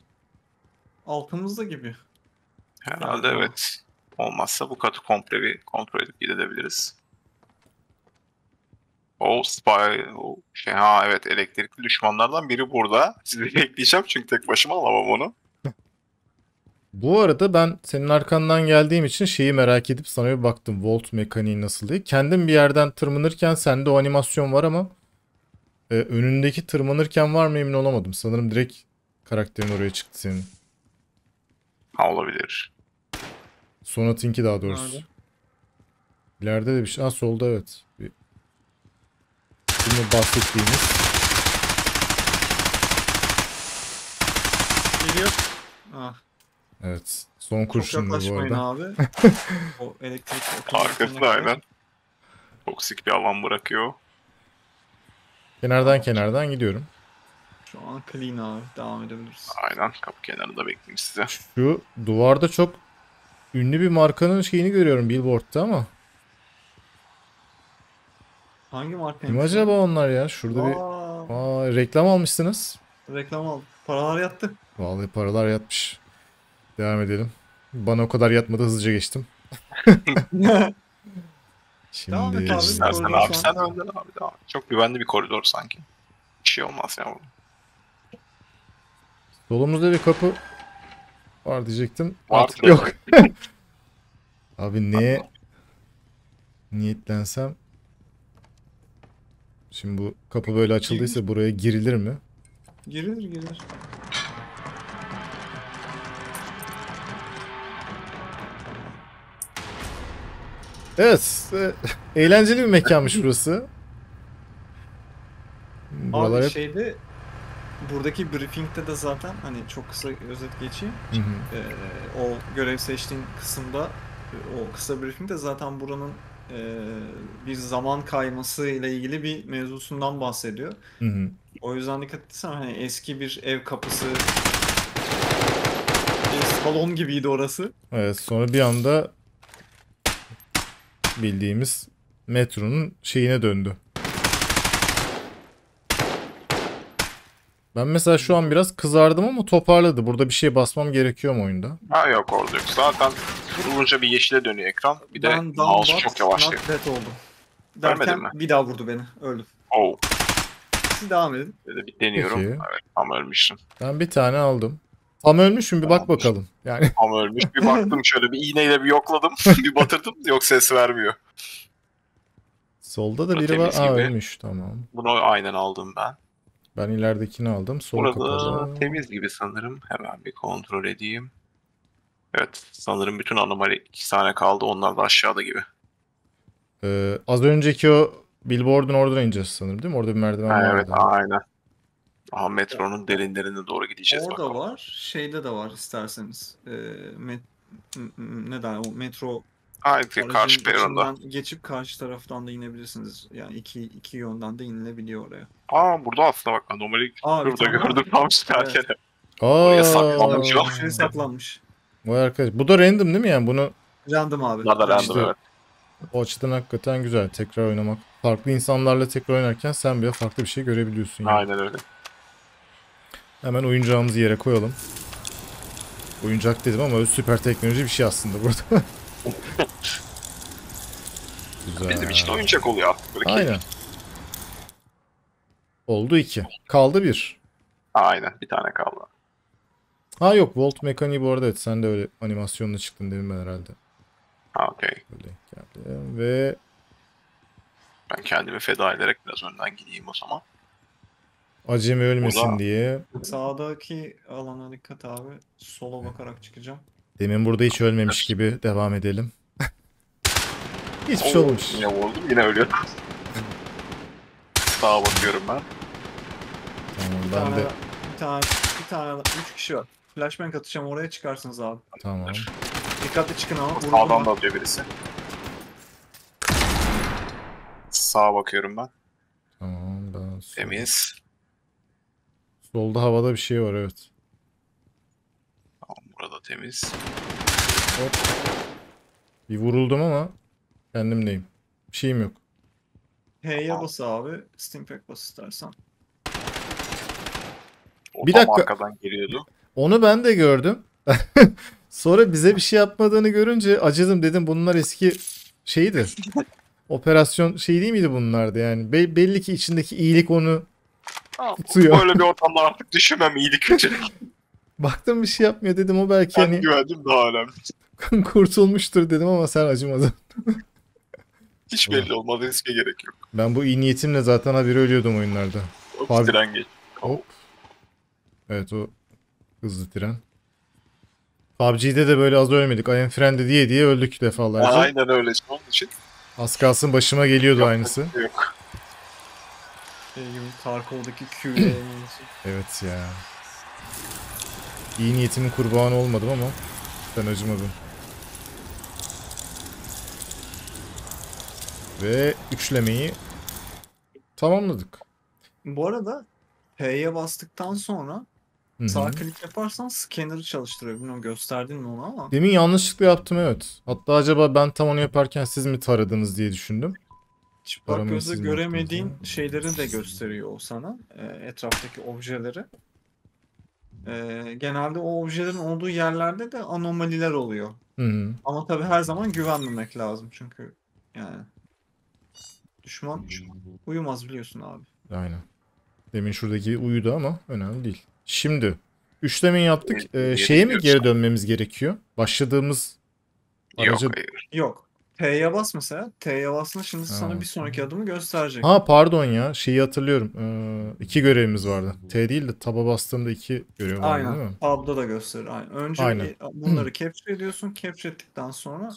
Altımızda gibi. Herhalde yani, evet. Olmazsa bu katı komple bir kontrol edip gidebiliriz. O spy, o şey, ha evet, elektrikli düşmanlardan biri burada. Sizi bekleyeceğim çünkü tek başıma alamam onu. Bu arada ben senin arkandan geldiğim için şeyi merak edip sana bir baktım. Volt mekaniği nasıl diye. Kendim bir yerden tırmanırken sende o animasyon var ama e, önündeki tırmanırken var mı emin olamadım. Sanırım direkt karakterin oraya çıktı senin. Ha, olabilir. Sonat'inki daha doğrusu. Nerede? İleride de bir şey. Ha, solda evet. Bir... Şimdi bahsettiğimiz. Geliyor. Ah. Evet. Son kurşunlu bu arada. Abi. O elektrik arkasında aynen. Toksik bir alan bırakıyor. Kenardan kenardan gidiyorum. Şu an clean abi. Devam edebiliriz. Aynen. Kapı kenarında bekleyeyim size. Şu duvarda çok ünlü bir markanın şeyini görüyorum billboard'ta ama. Hangi marka? Kim acaba onlar ya? Şurada aa, bir aa, reklam almışsınız. Reklam aldım. Paralar yattı. Vallahi paralar yatmış. Devam edelim. Bana o kadar yatmadı, hızlıca geçtim. Şimdi... Devam et abi. Sen abi, sen önden abi. Devam. Çok güvenli bir koridor sanki. Bir şey olmaz ya. Solumuzda bir kapı var diyecektim. Var, artık yok. Abi neye niyetlensem? Şimdi bu kapı böyle açıldıysa girilir. Buraya girilir mi? Girilir, girilir. Evet. E eğlenceli bir mekanmış burası. Buralar abi hep... şeyde... Buradaki briefing'te de zaten hani çok kısa özet geçeyim. Hı hı. Ee, o görev seçtiğin kısımda, o kısa briefing'te zaten buranın e, bir zaman kayması ile ilgili bir mevzusundan bahsediyor. Hı hı. O yüzden dikkat etsem hani eski bir ev kapısı, bir salon gibiydi orası. Evet, sonra bir anda bildiğimiz metronun şeyine döndü. Ben mesela şu an biraz kızardım ama toparladı. Burada bir şey basmam gerekiyor mu oyunda? Ha yok, orada yok. Zaten vurunca bir yeşile dönüyor ekran. Bir de mouse çok yavaşlıyor. Derken mi? Bir daha vurdu beni. Öldüm. Oh. Siz devam edin. Bir deniyorum. Peki. Evet, tam ölmüştüm. Ben bir tane aldım. Tam ölmüş mü bir bak bakalım. Yani. Tam ölmüş bir baktım şöyle bir iğneyle bir yokladım. Bir batırdım yok ses vermiyor. Solda da biri var. Aa, ölmüş tamam. Bunu aynen aldım ben. Ben ileridekini aldım. Sol kapalı. Temiz gibi sanırım. Hemen bir kontrol edeyim. Evet sanırım bütün anomali iki tane kaldı. Onlar da aşağıda gibi. Ee, az önceki o billboard'un oradan ineceğiz sanırım değil mi? Orada bir merdiven ha, var. Evet orada. Aynen. Aha metronun derinlerine doğru gideceğiz. Orada bakalım. Var. Şeyde de var isterseniz. Ee, met ne daha o metro Aynen, karşı peronda. Geçip karşı taraftan da inebilirsiniz. Yani iki, iki yönden de inilebiliyor oraya. Aa burada aslında bak anomali burada gördüm tam çıkarken. Oraya saklanmış. Oraya saklanmış. Vay arkadaş. Bu da random değil mi yani? Bunu... Random abi. Bunlar da random işte, evet. O açıdan hakikaten güzel. Tekrar oynamak. Farklı insanlarla tekrar oynarken sen bile farklı bir şey görebiliyorsun. Yani. Aynen öyle. Hemen oyuncağımızı yere koyalım. Oyuncak dedim ama süper teknoloji bir şey aslında burada. Güzel. Bizim için oyuncak oluyor artık. Böyle aynen. Keyifli. Oldu iki. Kaldı bir. Aynen. Bir tane kaldı. Ha yok. Volt mekaniği bu arada evet. Sen de öyle animasyonla çıktın demin ben herhalde. Ha okey. Ve... Ben kendimi feda ederek biraz önden gideyim o zaman. Acemi ölmesin burada... diye. Sağdaki alana dikkat abi. Sola evet. Bakarak çıkacağım. Demin burada hiç ölmemiş gibi devam edelim. Hiçbir şey olmuş. Yine vurdum yine ölüyorum. Sağa bakıyorum ben. Tamam bir ben tane, de. Bir tane, bir tane, üç kişi var. Flashbang atacağım oraya çıkarsınız abi. Tamam. Dikkatli çıkın ama. Sağdan da atıyor birisi. Sağa bakıyorum ben. Tamam ben. Temiz. Solda havada bir şey var evet. Burada temiz. Hop. Bir vuruldum ama kendimdeyim. Bir şeyim yok. H'ye bas abi. Steam Pack bas istersen. O bir dakika. Arkadan geliyordu. Onu ben de gördüm. Sonra bize bir şey yapmadığını görünce acıdım dedim bunlar eski şeydi. Operasyon şey değil miydi bunlardı yani. Be belli ki içindeki iyilik onu ha, tutuyor. Böyle bir ortamda artık düşünmem iyilik için. Baktım bir şey yapmıyor dedim o belki ben hani... güvendim daha önemli. Kurtulmuştur dedim ama sen acımadın. Hiç belli olmadı riske gerek yok. Ben bu iyi niyetimle zaten haberi ölüyordum oyunlarda. Hop Fab... tren geç. Hop. Evet o hızlı tren. P U B G'de de böyle az ölmedik. I am friend diye diye öldük defalarca. Aynen öyle onun için. Az kalsın başıma geliyordu yok, aynısı. Yok. Şey gibi Tarkov'daki Q'ye. Evet ya. İyi niyetimin kurbanı olmadım ama ben acımadım. Ve üçlemeyi tamamladık. Bu arada P'ye bastıktan sonra Hı -hı. sağ klik yaparsan scanner'ı çalıştırıyor. Bilmiyorum gösterdin mi onu ama. Demin yanlışlıkla yaptım evet. Hatta acaba ben tam onu yaparken siz mi taradınız diye düşündüm. Çıplak gözle göremediğin yaptınız, şeyleri de gösteriyor o sana. Etraftaki objeleri. Ee, genelde o objelerin olduğu yerlerde de anomaliler oluyor. Hı -hı. Ama tabii her zaman güvenmemek lazım çünkü yani düşman uyumaz biliyorsun abi. Aynen. Demin şuradaki uyudu ama önemli değil. Şimdi üçlemin yaptık. Ee, şeye mi geri dönmemiz gerekiyor? Başladığımız araca... Yok hayır. Yok. T'ye bas mesela. T'ye basma şimdi ha. Sana bir sonraki adımı gösterecek. Ha pardon ya şeyi hatırlıyorum. Ee, iki görevimiz vardı. T değil de taba bastığımda iki görev vardı aynen. Değil mi? Tab'da da gösterir. Aynen. Önce aynen. Bunları Hı. capture ediyorsun. Capture ettikten sonra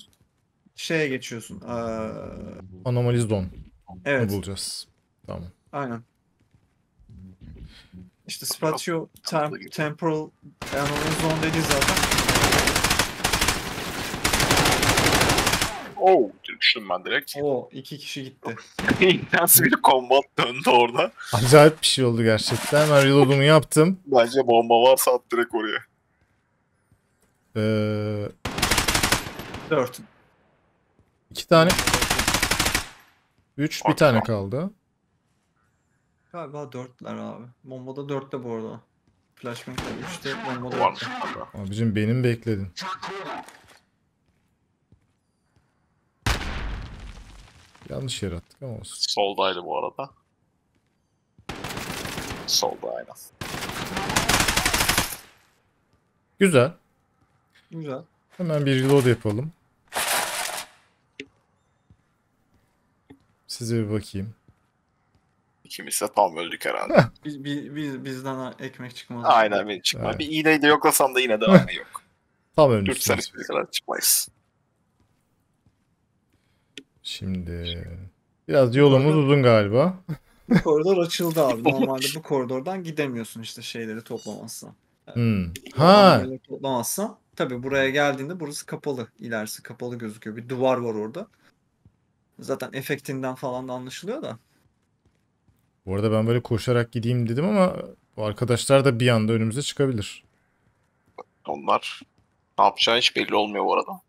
şeye geçiyorsun. Ee... Anomaliz don. Evet. Bunu bulacağız. Tamam. Aynen. İşte spatio temp temporal anomaliz don dediği zaten. Oo, düştüm ben direkt. Oo, iki kişi gitti. Nasıl bir kombat döndü orada. Acayip bir şey oldu gerçekten. Hemen reload'umu yaptım. Bence bomba varsa at direkt oraya. Ee... Dört. İki tane. Üç, bir Arka. Tane kaldı. Galiba dörtler abi. Bombada dörtte bu arada. Flashbank'ta üçte, bombada dörtte. Abicim benim bekledin. Yanlış yer attık ama olsun. Soldaydı bu arada. Solda aynen. Güzel. Güzel. Hemen bir reload yapalım. Size bir bakayım. İkimiz de tam öldük herhalde. biz, biz, bizden ekmek çıkmaz. Aynen bir çıkmaz. Evet. Bir iğneyi de yoklasam da yine de aynı yok. Tam ölmüşsünüz. Dürtsen hiçbir kadar çıkmayız. Şimdi... Biraz yolumuz koridor... uzun galiba. Bu koridor açıldı abi. Normalde bu koridordan gidemiyorsun işte şeyleri toplamazsan. Yani hmm. Ha. Toplamazsan. Tabii buraya geldiğinde burası kapalı. İlerisi kapalı gözüküyor. Bir duvar var orada. Zaten efektinden falan da anlaşılıyor da. Bu arada ben böyle koşarak gideyim dedim ama bu arkadaşlar da bir anda önümüze çıkabilir. Onlar ne yapacağı hiç belli olmuyor bu arada.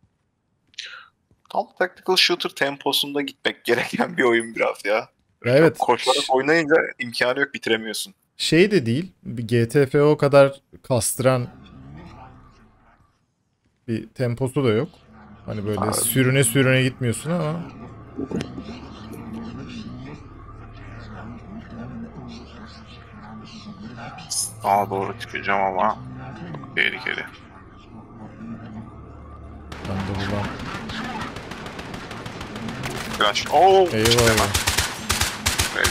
Tam tactical shooter temposunda gitmek gereken bir oyun biraz ya. Evet. Koşarak oynayınca imkanı yok, bitiremiyorsun. Şey de değil, G T F O kadar kastıran bir temposu da yok. Hani böyle abi, sürüne sürüne gitmiyorsun ama. Sağa doğru çıkacağım ama tehlikeli. Ben de buradan. Flash. Ooo. Eyvallah.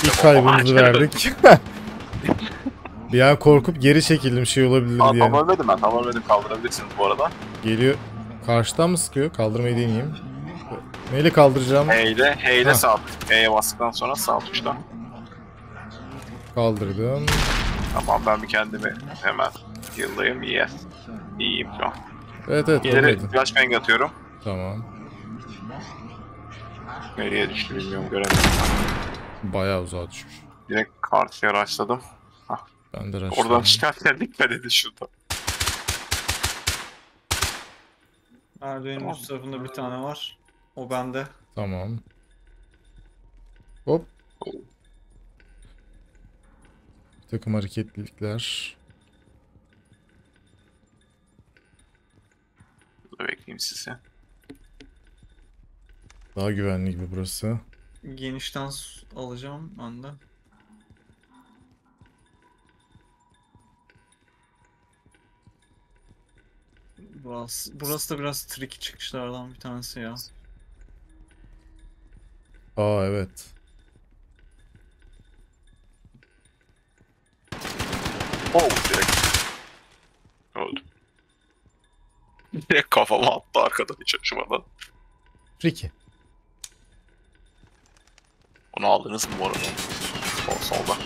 İlk kaybımızı verdik. Bir an korkup geri çekildim, şey olabilir diye. Tam ölmedim ben. Tam ölmedim. Kaldırabilirsiniz bu arada. Geliyor. Karşıdan mı sıkıyor? Kaldırmayı deneyeyim. Neyle kaldıracağım? Heyle. Heyle sağ. H'ye bastıktan sonra sağ tuştan. Kaldırdım. Tamam, ben bir kendimi hemen yıldayım. Yes. İyiyim şu an. Evet evet. İleri flash bang atıyorum. Tamam. Nereye düştü bilmiyorum, göremedim. Bayağı uzağa düşmüş. Direkt karşıya raşladım. Hah. Ben de raşladım. Oradan çıkarken dikkat edin şurada. Merdivenin tamam. Üst tarafında bir tane var. O bende. Tamam. Hop. Bir takım hareketlilikler. Burada bekleyeyim sizi. Daha güvenli gibi burası. Genişten alacağım anda. Burası, burası da biraz tricky çıkışlardan bir tanesi ya. Aa evet. Oh direkt. Öldüm. Direkt kafama attı arkadan hiç açmadan. Tricky. Onu aldınız mı bu arada? Sol solda.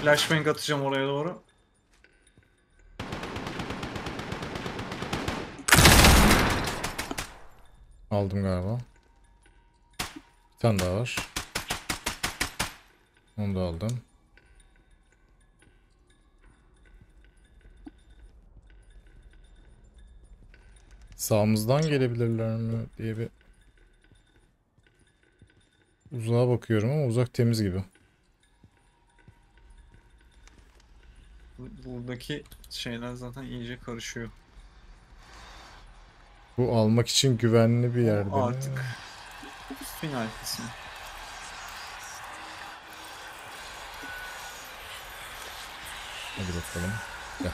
Flashbang atacağım oraya doğru. Aldım galiba. Bir tane daha var. Onu da aldım. Sağımızdan gelebilirler mi diye bir... Uzağa bakıyorum ama uzak temiz gibi. Buradaki şeyler zaten iyice karışıyor. Bu almak için güvenli bir yerde. Artık final kısmı. Hadi bakalım. Gel.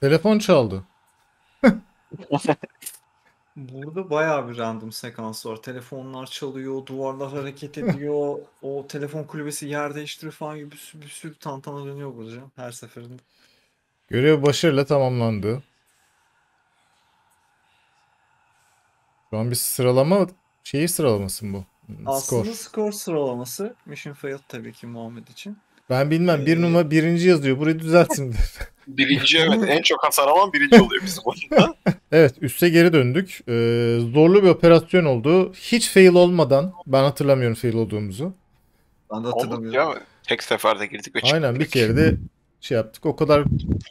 Telefon çaldı. Burada bayağı bir random sekans var. Telefonlar çalıyor, duvarlar hareket ediyor, o telefon kulübesi yer değiştiriyor falan gibi bir sürü, bir sürü tantana dönüyor burada her seferinde. Görev başarıyla tamamlandı. Şu an bir sıralama şeyi sıralaması bu. Aslında skor, skor sıralaması. Mission failed tabii ki Muhammed için. Ben bilmem, bir ee... numara birinci yazıyor. Burayı düzeltsin. Birinci evet. En çok hasar alan birinci oluyor bizim oyunda. Evet, üste geri döndük. Ee, zorlu bir operasyon oldu. Hiç fail olmadan, ben hatırlamıyorum fail olduğumuzu. Ben de hatırlamıyorum. Olduk ya, tek seferde girdik ve çıktık. Aynen, bir kere de şey yaptık. O kadar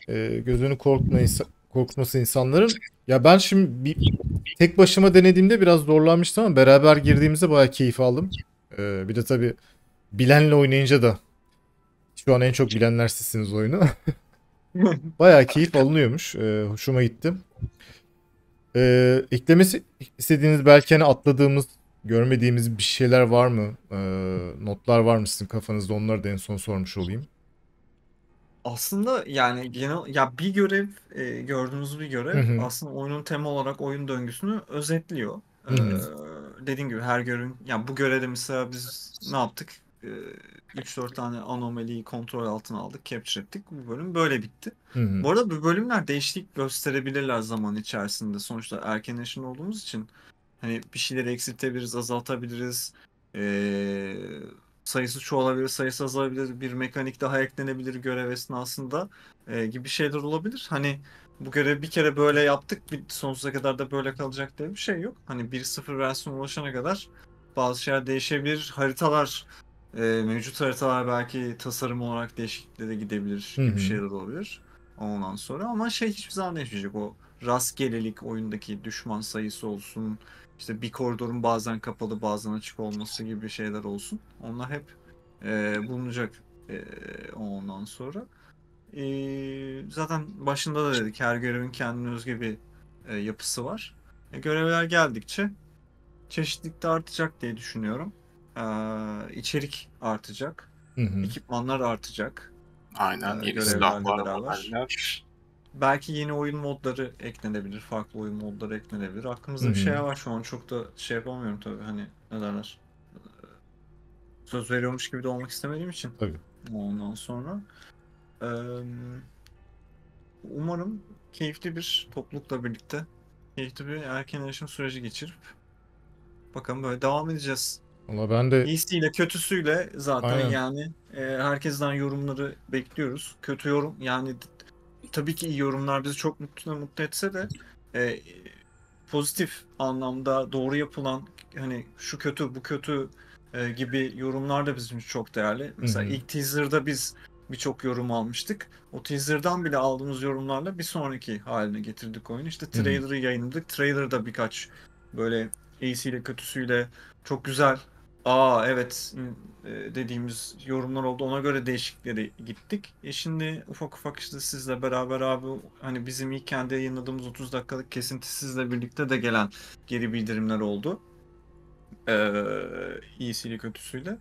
e, gözünü korkmaysa, korkması insanların. Ya ben şimdi bir, tek başıma denediğimde biraz zorlanmıştım ama beraber girdiğimizde bayağı keyif aldım. Ee, bir de tabii bilenle oynayınca da. Şu an en çok bilenler sizsiniz oyunu. Bayağı keyif alınıyormuş. Ee, hoşuma gitti. Ee, eklemesi istediğiniz, belki hani atladığımız, görmediğimiz bir şeyler var mı? Ee, notlar var mı sizin kafanızda? Onları da en son sormuş olayım. Aslında yani genel ya bir görev e, gördüğünüz bir görev Hı hı. aslında oyunun tema olarak oyun döngüsünü özetliyor. Ee, dediğim gibi her görün yani bu görevde mesela biz ne yaptık? Ee, üç dört tane anomaliyi kontrol altına aldık, capture ettik. Bu bölüm böyle bitti. Hı hı. Bu arada bu bölümler değişiklik gösterebilirler zaman içerisinde. Sonuçta erken yaşında olduğumuz için hani bir şeyleri eksiltebiliriz, azaltabiliriz. Ee, sayısı çoğalabilir, sayısı azalabilir, bir mekanik daha eklenebilir görev esnasında e, gibi şeyler olabilir. Hani bu görevi bir kere böyle yaptık, bir sonsuza kadar da böyle kalacak diye bir şey yok. Hani bir nokta sıfır versiyona ulaşana kadar bazı şeyler değişebilir. Haritalar, e, mevcut haritalar belki tasarım olarak değişikliklere de gidebilir gibi Hı-hı. şeyler olabilir. Ondan sonra ama şey hiçbir zaman değişmeyecek. O rastgelelik, oyundaki düşman sayısı olsun, İşte bir koridorun bazen kapalı bazen açık olması gibi şeyler olsun. Onlar hep e, bulunacak e, ondan sonra. E, zaten başında da dedik, her görevin kendine özgü bir e, yapısı var. E, görevler geldikçe çeşitlilik de artacak diye düşünüyorum. E, içerik artacak, hı hı. ekipmanlar artacak. Aynen, e, yeni silahlar var. Belki yeni oyun modları eklenebilir, farklı oyun modları eklenebilir. Aklımızda hmm. bir şey var şu an, çok da şey yapamıyorum tabii, hani ne derler, söz veriyormuş gibi de olmak istemediğim için. Tabii. Ondan sonra umarım keyifli bir toplulukla birlikte keyifli bir erken erişim süreci geçirip bakalım böyle devam edeceğiz. Ama ben de iyisiyle kötüsüyle zaten Aynen. yani herkesten yorumları bekliyoruz. Kötü yorum yani. Tabii ki iyi yorumlar bizi çok mutlu, mutlu etse de e, pozitif anlamda doğru yapılan, hani şu kötü bu kötü e, gibi yorumlar da bizim için çok değerli. Mesela Hı-hı. ilk teaser'da biz birçok yorum almıştık. O teaser'dan bile aldığımız yorumlarla bir sonraki haline getirdik oyunu. İşte trailer'ı Hı-hı. yayınladık. Trailer'da birkaç böyle iyisiyle kötüsüyle çok güzel, aa evet dediğimiz yorumlar oldu. Ona göre değişikliklere gittik. E şimdi ufak ufak işte sizle beraber abi, hani bizim ilk kendi yayınladığımız otuz dakikalık kesinti sizle birlikte de gelen geri bildirimler oldu. Ee, iyisiyle kötüsüyle.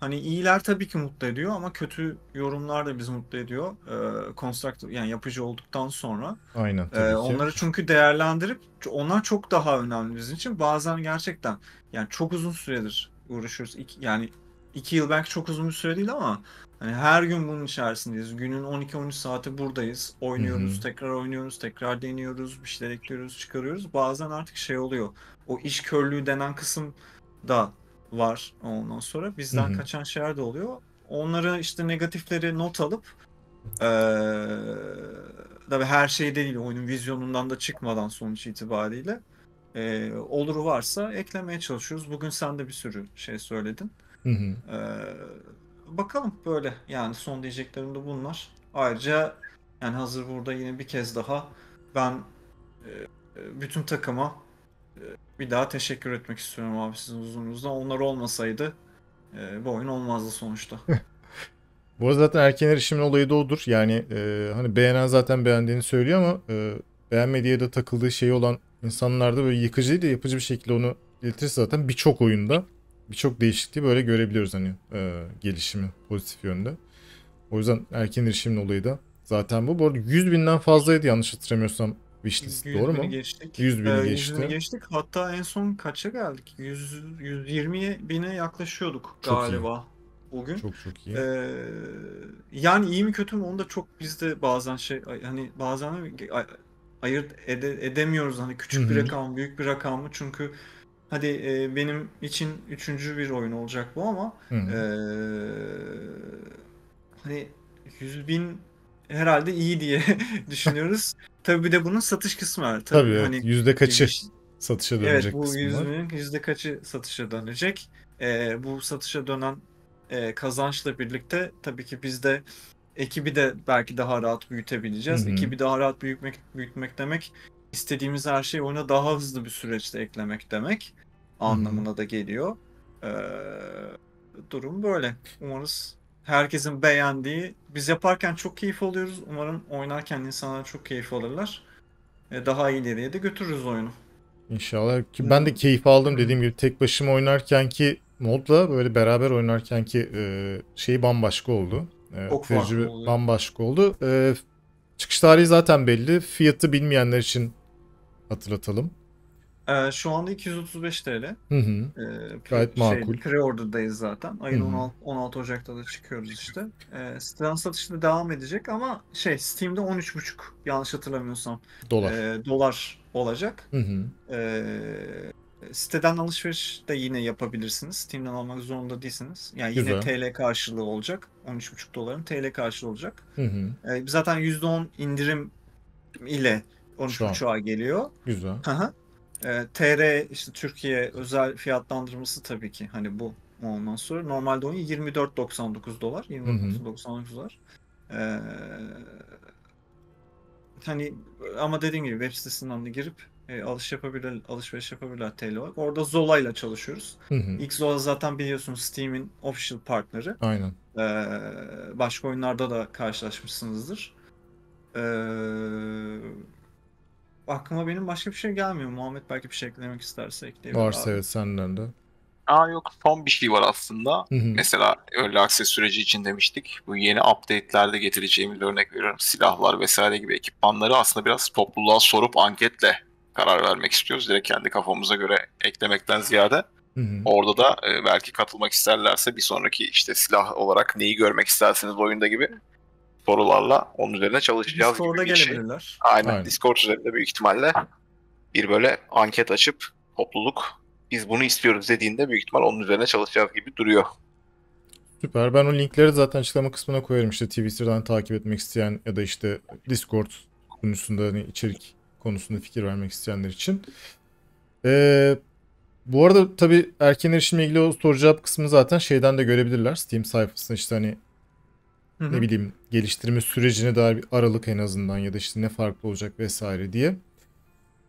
Hani iyiler tabii ki mutlu ediyor ama kötü yorumlar da bizi mutlu ediyor. Ee, konstruktör yani yapıcı olduktan sonra. Aynen. Ee, onları çünkü değerlendirip onlar çok daha önemli bizim için. Bazen gerçekten yani çok uzun süredir uğraşıyoruz. İki, yani iki yıl belki çok uzun bir süre değil ama hani her gün bunun içerisindeyiz. Günün on iki on üç saati buradayız. Oynuyoruz, Hı -hı. tekrar oynuyoruz, tekrar deniyoruz, bir şeyler ekliyoruz, çıkarıyoruz. Bazen artık şey oluyor. O iş körlüğü denen kısım da var. Ondan sonra bizden Hı -hı. kaçan şeyler de oluyor. Onları işte negatifleri not alıp ee, tabii her şey değil, oyunun vizyonundan da çıkmadan sonuç itibariyle Ee, oluru varsa eklemeye çalışıyoruz. Bugün sen de bir sürü şey söyledin. Hı hı. Ee, bakalım böyle. Yani son diyeceklerim de bunlar. Ayrıca yani hazır burada yine bir kez daha ben e, bütün takıma e, bir daha teşekkür etmek istiyorum abi, sizin huzurunuzda. Onlar olmasaydı e, bu oyun olmazdı sonuçta. Bu arada zaten erken erişimin olayı da odur. Yani e, hani beğenen zaten beğendiğini söylüyor ama e, beğenmediği de takıldığı şey olan İnsanlarda böyle yıkıcı değil de yapıcı bir şekilde onu iletirse zaten birçok oyunda birçok değişikliği böyle görebiliyoruz, hani e, gelişimi pozitif yönde. O yüzden erken erişimin olayı da zaten bu. Bu arada yüz binden fazlaydı yanlış hatırlamıyorsam wishlist, doğru mu? Geçtik. yüz bini ee, geçti. yüz bini geçtik. Hatta en son kaça geldik? yüz, yüz yirmi bine yaklaşıyorduk çok galiba iyi. Bugün. Çok çok iyi. Ee, yani iyi mi kötü mü onu da çok bizde bazen şey hani bazen ayırt ede, edemiyoruz hani küçük Hı -hı. bir rakam büyük bir rakam mı, çünkü hadi e, benim için üçüncü bir oyun olacak bu ama Hı -hı. E, hani yüz bin herhalde iyi diye düşünüyoruz. Tabii bir de bunun satış kısmı var. Tabii, Tabii hani, yüzde kaçı bir, satışa dönecek? Evet, bu yüz binin yüzde kaçı satışa dönecek? E, bu satışa dönen e, kazançla birlikte tabii ki bizde ekibi de belki daha rahat büyütebileceğiz. Hı -hı. Ekibi daha rahat büyütmek, büyütmek demek istediğimiz her şeyi oyuna daha hızlı bir süreçte eklemek demek anlamına Hı -hı. da geliyor. Ee, durum böyle. Umarız herkesin beğendiği, biz yaparken çok keyif alıyoruz. Umarım oynarken insanlar çok keyif alırlar. Daha ileriye de götürürüz oyunu. İnşallah. Ki ben de keyif aldım dediğim gibi. Tek başıma oynarkenki modla böyle beraber oynarkenki şey bambaşka oldu. Çok tecrübe farklı oldu. Bambaşka oldu. Çıkış tarihi zaten belli. Fiyatı bilmeyenler için hatırlatalım. Ee, şu anda iki yüz otuz beş TL. Hı hı. Ee, Gayet şey, makul. Pre-order'dayız zaten. Ayın hı hı. on altı Ocak'ta da çıkıyoruz işte. Ee, Steam satışında devam edecek ama şey Steam'de on üç buçuk yanlış hatırlamıyorsam dolar, e, dolar olacak. Hı hı. Ee, siteden alışveriş de yine yapabilirsiniz. Steam'den almak zorunda değilsiniz. Yani yine güzel. T L karşılığı olacak. on üç buçuk doların T L karşılığı olacak. Hı hı. Ee, zaten yüzde on indirim ile on üç buçuğa geliyor. Güzel. Hı hı. E, T R işte Türkiye özel fiyatlandırması tabii ki hani bu ondan sonra normalde onu yirmi dört doksan dokuz dolar yirmi dört doksan dokuz dolar e, hani ama dediğim gibi web sitesinden de girip e, alış yapabilir alışveriş yapabilirler T L olarak. Orada Zola ile çalışıyoruz. Hı hı. İlk Zola zaten biliyorsunuz Steam'in official partneri. Aynen. E, başka oyunlarda da karşılaşmışsınızdır. Eee Aklıma benim başka bir şey gelmiyor. Muhammed belki bir şey eklemek isterse ekleyebilir. Varsa evet senden de. Aa yok son bir şey var aslında. Hı hı. Mesela Early Access süreci için demiştik. Bu yeni update'lerde getireceğimiz örnek veriyorum. Silahlar vesaire gibi ekipmanları aslında biraz topluluğa sorup anketle karar vermek istiyoruz. Direkt kendi kafamıza göre eklemekten ziyade. Hı hı. Orada da belki katılmak isterlerse bir sonraki işte silah olarak neyi görmek isterseniz oyunda gibi sorularla onun üzerine çalışacağız Discord'a gibi bir şey. Aynen. Aynen. Discord üzerinde büyük ihtimalle bir böyle anket açıp topluluk biz bunu istiyoruz dediğinde büyük ihtimal onun üzerine çalışacağız gibi duruyor. Süper. Ben o linkleri zaten açıklama kısmına koyarım. İşte Twitter'dan takip etmek isteyen ya da işte Discord konusunda hani içerik konusunda fikir vermek isteyenler için. Ee, bu arada tabii erken erişimle ilgili o soru cevap kısmını zaten şeyden de görebilirler. Steam sayfasında işte hani ne bileyim geliştirme sürecine dair bir aralık en azından ya da işte ne farklı olacak vesaire diye.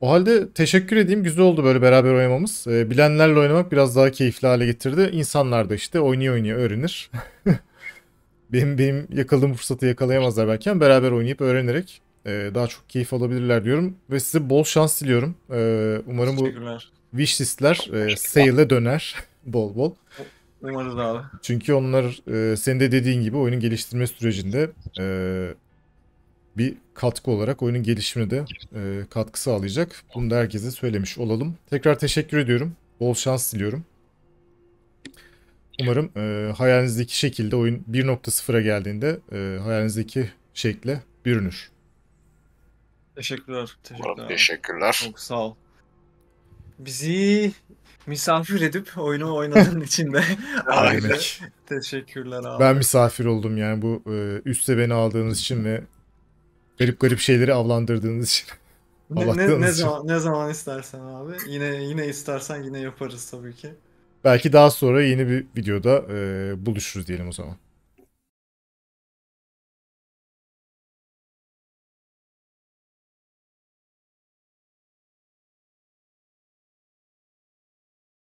O halde teşekkür edeyim. Güzel oldu böyle beraber oynamamız. Ee, bilenlerle oynamak biraz daha keyifli hale getirdi. İnsanlar da işte oynuyor oynuyor öğrenir. benim benim yakaladığım fırsatı yakalayamazlar belki ama beraber oynayıp öğrenerek e, daha çok keyif alabilirler diyorum. Ve size bol şans diliyorum. Ee, umarım bu wishlistler e, sale'e döner bol bol. Umarız abi. Çünkü onlar e, senin de dediğin gibi oyunun geliştirme sürecinde e, bir katkı olarak oyunun gelişimine de e, katkı sağlayacak. Bunu da herkese söylemiş olalım. Tekrar teşekkür ediyorum. Bol şans diliyorum. Umarım e, hayalinizdeki şekilde oyun bir nokta sıfıra geldiğinde e, hayalinizdeki şekle bürünür. Teşekkürler. Teşekkürler. Teşekkürler. Çok sağ ol. Bizi misafir edip oyunu oynadığın için de aynen. Teşekkürler abi. Ben misafir oldum yani bu üste beni aldığınız için ve garip garip şeyleri avlandırdığınız için. Ne, ne, ne, için. Zaman, ne zaman istersen abi. Yine yine istersen yine yaparız tabii ki. Belki daha sonra yeni bir videoda e, buluşuruz diyelim o zaman.